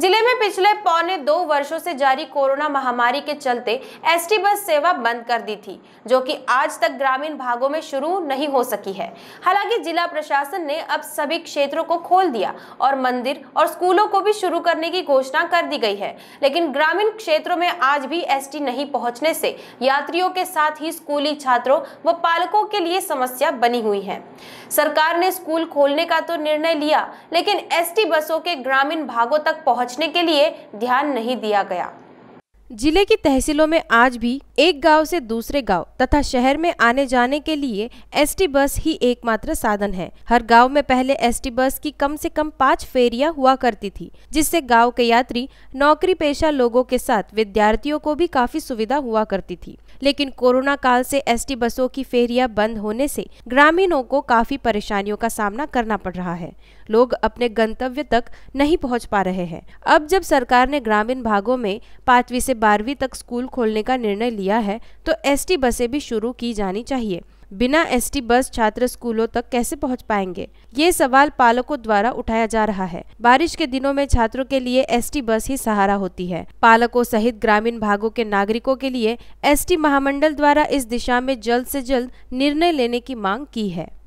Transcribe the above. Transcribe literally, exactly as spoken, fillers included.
जिले में पिछले पौने दो वर्षों से जारी कोरोना महामारी के चलते एसटी बस सेवा बंद कर दी थी, जो कि आज तक ग्रामीण भागों में शुरू नहीं हो सकी है। हालांकि जिला प्रशासन ने अब सभी क्षेत्रों को खोल दिया और मंदिर और स्कूलों को भी शुरू करने की घोषणा कर दी गई है, लेकिन ग्रामीण क्षेत्रों में आज भी एसटी नहीं पहुंचने से यात्रियों के साथ ही स्कूली छात्रों व पालकों के लिए समस्या बनी हुई है। सरकार ने स्कूल खोलने का तो निर्णय लिया, लेकिन एसटी बसों के ग्रामीण भागों तक पहुँच के लिए ध्यान नहीं दिया गया। जिले की तहसीलों में आज भी एक गांव से दूसरे गांव तथा शहर में आने जाने के लिए एसटी बस ही एकमात्र साधन है। हर गांव में पहले एसटी बस की कम से कम पाँच फेरियां हुआ करती थी, जिससे गांव के यात्री, नौकरी पेशा लोगों के साथ विद्यार्थियों को भी काफी सुविधा हुआ करती थी। लेकिन कोरोना काल से एसटी बसों की फेरियां बंद होने से ग्रामीणों को काफी परेशानियों का सामना करना पड़ रहा है। लोग अपने गंतव्य तक नहीं पहुँच पा रहे हैं। अब जब सरकार ने ग्रामीण भागों में पांचवी से बारहवीं तक स्कूल खोलने का निर्णय लिया है, तो एसटी बसें भी शुरू की जानी चाहिए। बिना एसटी बस छात्र स्कूलों तक कैसे पहुंच पाएंगे? ये सवाल पालकों द्वारा उठाया जा रहा है। बारिश के दिनों में छात्रों के लिए एसटी बस ही सहारा होती है। पालकों सहित ग्रामीण भागों के नागरिकों के लिए एसटी महामंडल द्वारा इस दिशा में जल्द से जल्द निर्णय लेने की मांग की है।